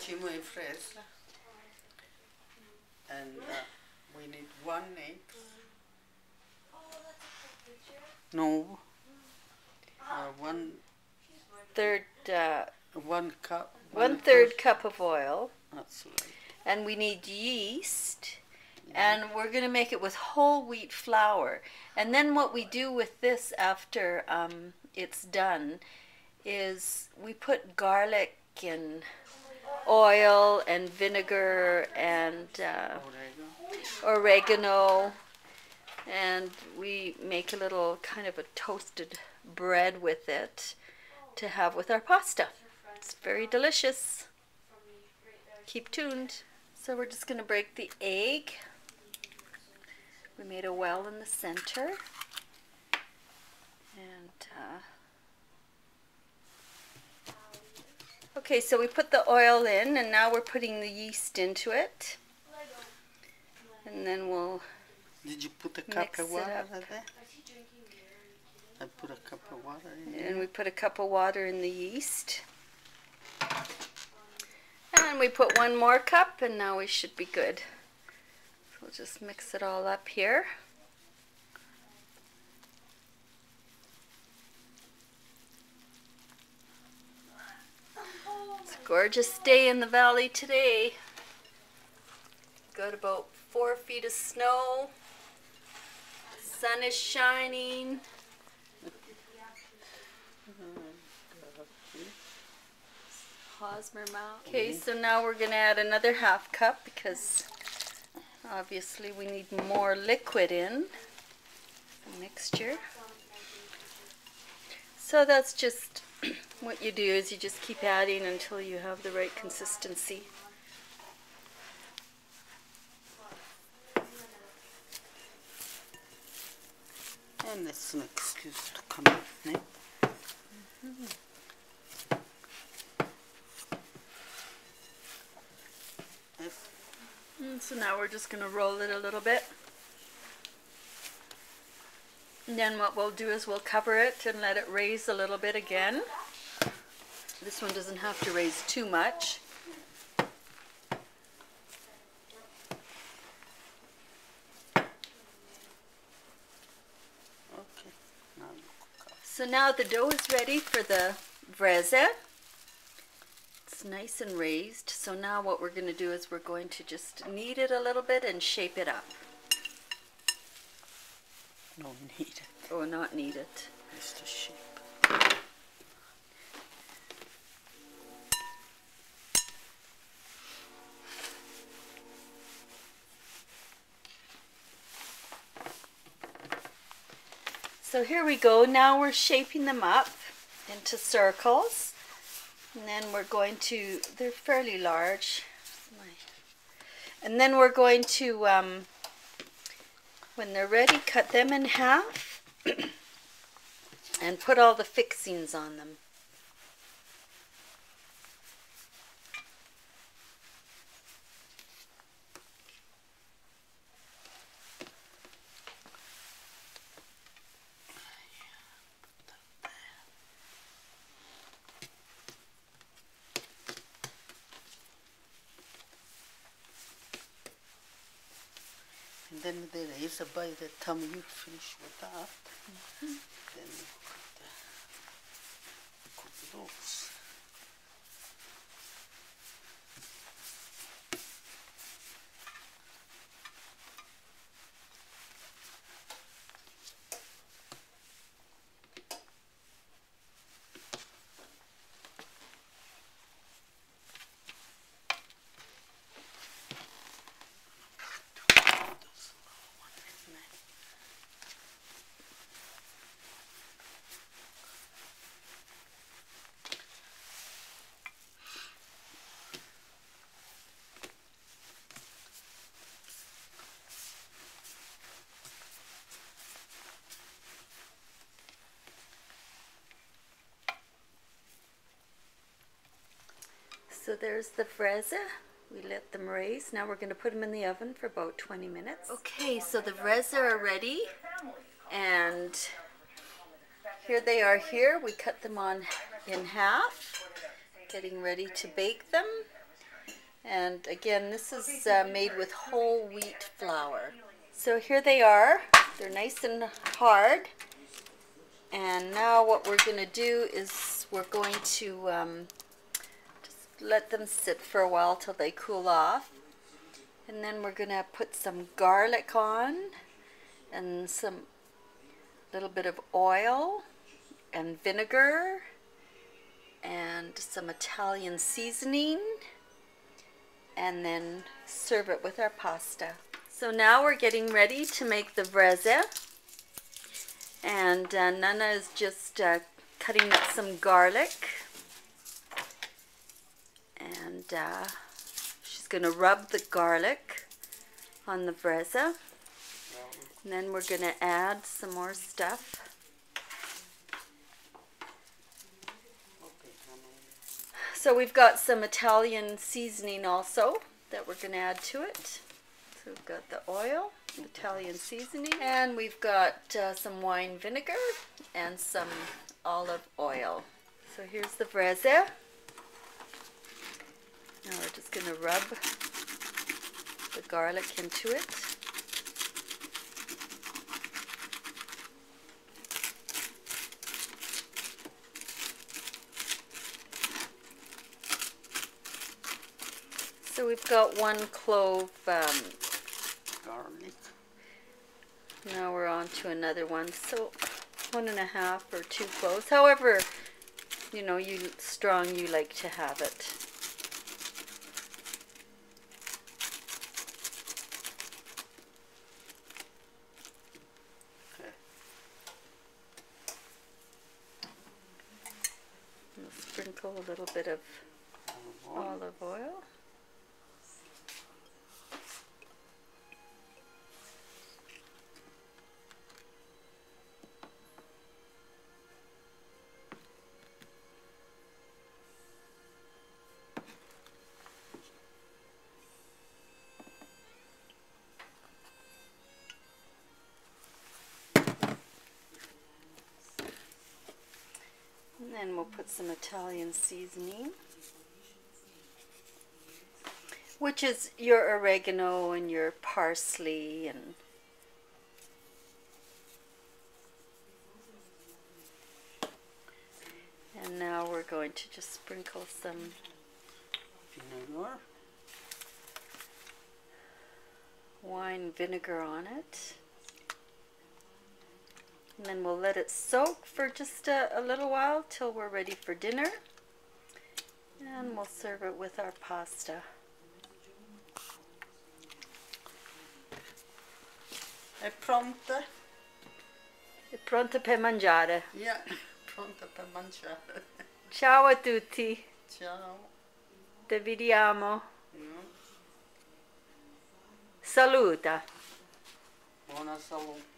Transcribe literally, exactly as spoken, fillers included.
Chimo e Frezza, and uh, we need one egg. No, uh, one third. Uh, one cup. One, one third cup of oil. That's right. And we need yeast. And we're going to make it with whole wheat flour. And then what we do with this after um, it's done is we put garlic and oil and vinegar and uh, oregano. And we make a little kind of a toasted bread with it to have with our pasta. It's very delicious. Keep tuned. So we're just going to break the egg. We made a well in the center, and uh, okay, so we put the oil in, and now we're putting the yeast into it, and then we'll Did you put a cup of water there? I put a cup of water in there. And we put a cup of water in the yeast, and we put one more cup, and now we should be good. We'll just mix it all up here. It's a gorgeous day in the valley today. Got about four feet of snow. The sun is shining. Hosmer Mountain. Okay, so now we're going to add another half cup because obviously we need more liquid in the mixture. So that's just what you do, is you just keep adding until you have the right consistency. And that's an excuse to come up now. Mm-hmm. So now we're just going to roll it a little bit. And then what we'll do is we'll cover it and let it raise a little bit again. This one doesn't have to raise too much. Okay. So now the dough is ready for the frezza. Nice and raised. So now what we're going to do is we're going to just knead it a little bit and shape it up. No, knead it. Oh, not knead it. Just a shape. So here we go. Now we're shaping them up into circles. And then we're going to, they're fairly large. And then we're going to, um, when they're ready, cut them in half and put all the fixings on them. And then there is a by the time you finish with that, mm-hmm. Then you could uh, cook those. So there's the frezza. We let them raise. Now we're going to put them in the oven for about twenty minutes. Okay, so the frezza are ready. And here they are here. We cut them on in half, getting ready to bake them. And again, this is uh, made with whole wheat flour. So here they are. They're nice and hard. And now what we're going to do is we're going to um, just let them sit for a while till they cool off. And then we're going to put some garlic on and some little bit of oil and vinegar and some Italian seasoning, and then serve it with our pasta. So now we're getting ready to make the Frezza, and uh, Nana is just uh, cutting up some garlic, and uh, she's going to rub the garlic on the Frezza, and then we're going to add some more stuff. So we've got some Italian seasoning also that we're going to add to it. So we've got the oil, Italian seasoning, and we've got uh, some wine vinegar and some olive oil. So here's the Frezza. Now we're just going to rub the garlic into it. So we've got one clove um, garlic. Now we're on to another one. So one and a half or two cloves, however, you know, you strong you like to have it. Okay. We'll sprinkle a little bit of olive oil. Olive oil. And we'll put some Italian seasoning, which is your oregano and your parsley, and and now we're going to just sprinkle some wine vinegar on it. And then we'll let it soak for just a, a little while till we're ready for dinner. And we'll serve it with our pasta. È pronta? È pronta per mangiare. Yeah, pronta per mangiare. Ciao a tutti. Ciao. Te vediamo. No. Saluta. Buona salute.